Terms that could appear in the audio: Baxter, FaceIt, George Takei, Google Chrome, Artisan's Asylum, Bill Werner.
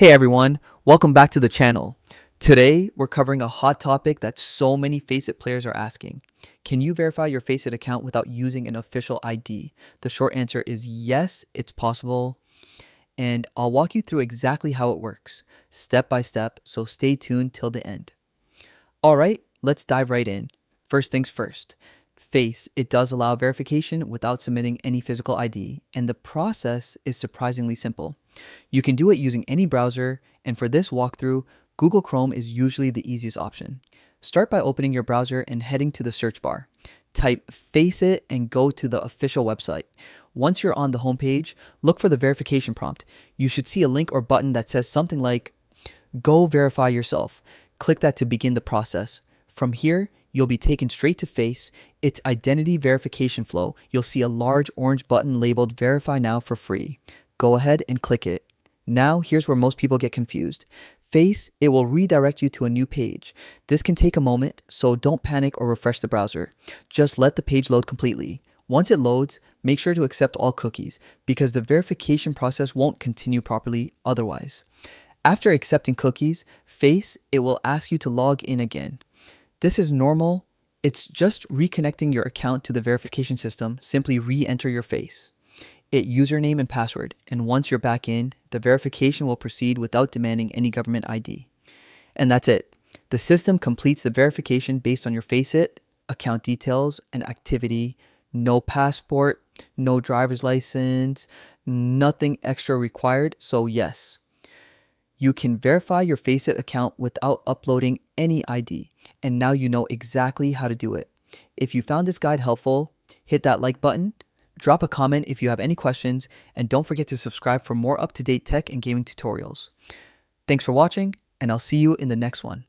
Hey everyone, welcome back to the channel. Today, we're covering a hot topic that so many FaceIt players are asking. Can you verify your FaceIt account without using an official ID? The short answer is yes, it's possible. And I'll walk you through exactly how it works, step by step, so stay tuned till the end. All right, let's dive right in. First things first, FaceIt does allow verification without submitting any physical ID, and the process is surprisingly simple. You can do it using any browser, and for this walkthrough, Google Chrome is usually the easiest option. Start by opening your browser and heading to the search bar. Type FaceIt and go to the official website. Once you're on the homepage, look for the verification prompt. You should see a link or button that says something like, "Go verify yourself." Click that to begin the process. From here, you'll be taken straight to FaceIt, its identity verification flow. You'll see a large orange button labeled "Verify Now for Free." Go ahead and click it. Now, here's where most people get confused. FaceIt will redirect you to a new page. This can take a moment, so don't panic or refresh the browser. Just let the page load completely. Once it loads, make sure to accept all cookies, because the verification process won't continue properly otherwise. After accepting cookies, FaceIt will ask you to log in again. This is normal. It's just reconnecting your account to the verification system. Simply re-enter your FaceIt username and password, and once you're back in, the verification will proceed without demanding any government ID. And that's it. The system completes the verification based on your FaceIt account details and activity. No passport, no driver's license, nothing extra required, so yes. You can verify your FaceIt account without uploading any ID, and now you know exactly how to do it. If you found this guide helpful, hit that like button. Drop a comment if you have any questions, and don't forget to subscribe for more up-to-date tech and gaming tutorials. Thanks for watching, and I'll see you in the next one.